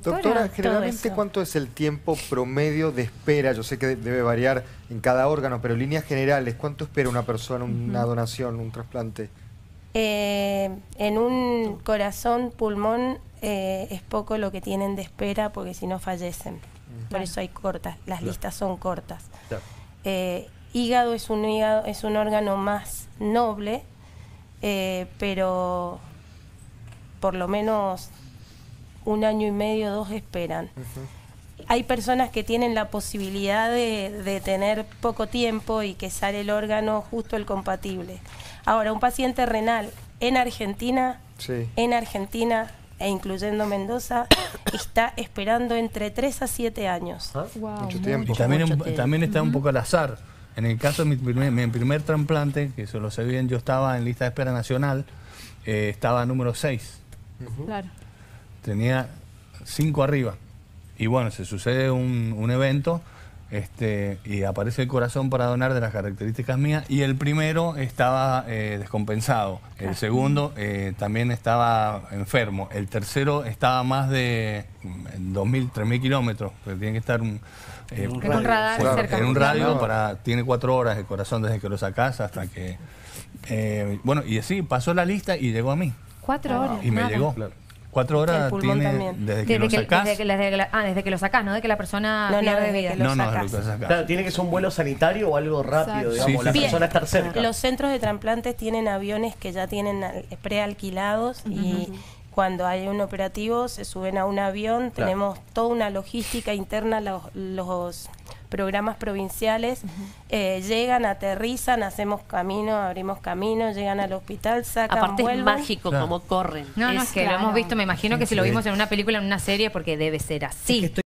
Doctora, generalmente, ¿cuánto es el tiempo promedio de espera? Yo sé que debe variar en cada órgano, pero en líneas generales, ¿cuánto espera una persona, una donación, un trasplante? En un corazón, pulmón, es poco lo que tienen de espera porque si no fallecen. Por eso hay cortas, las listas son cortas. Hígado es un órgano más noble, pero por lo menos 1 año y medio, 2 esperan. Hay personas que tienen la posibilidad de tener poco tiempo y que sale el órgano justo el compatible. Ahora, un paciente renal en Argentina, e incluyendo Mendoza, está esperando entre 3 a 7 años. Mucho tiempo. Y también, también está un poco al azar. En el caso de mi primer trasplante, que eso lo sabían, yo estaba en lista de espera nacional, estaba número 6. Tenía 5 arriba. Y bueno, se sucede un evento y aparece el corazón para donar de las características mías. Y el primero estaba descompensado. El segundo también estaba enfermo. El tercero estaba más de 2.000, 3.000 kilómetros. Pero tiene que estar en un radio para... Tiene 4 horas el corazón desde que lo sacás hasta que... bueno, y así pasó la lista y llegó a mí. 4 horas. Y me llegó. 4 horas tiene desde que lo sacás, no de que la persona pierde vida. No, desde que lo sacás. Claro, tiene que ser un vuelo sanitario o algo rápido, digamos, la persona estar cerca. Los centros de trasplantes tienen aviones que ya tienen prealquilados y cuando hay un operativo se suben a un avión. Tenemos toda una logística interna, los programas provinciales, llegan, aterrizan, hacemos camino, abrimos camino, llegan al hospital, sacan, aparte vuelven. Es mágico como corren. No, es que lo hemos visto, me imagino que si lo vimos en una película, en una serie, porque debe ser así. Es que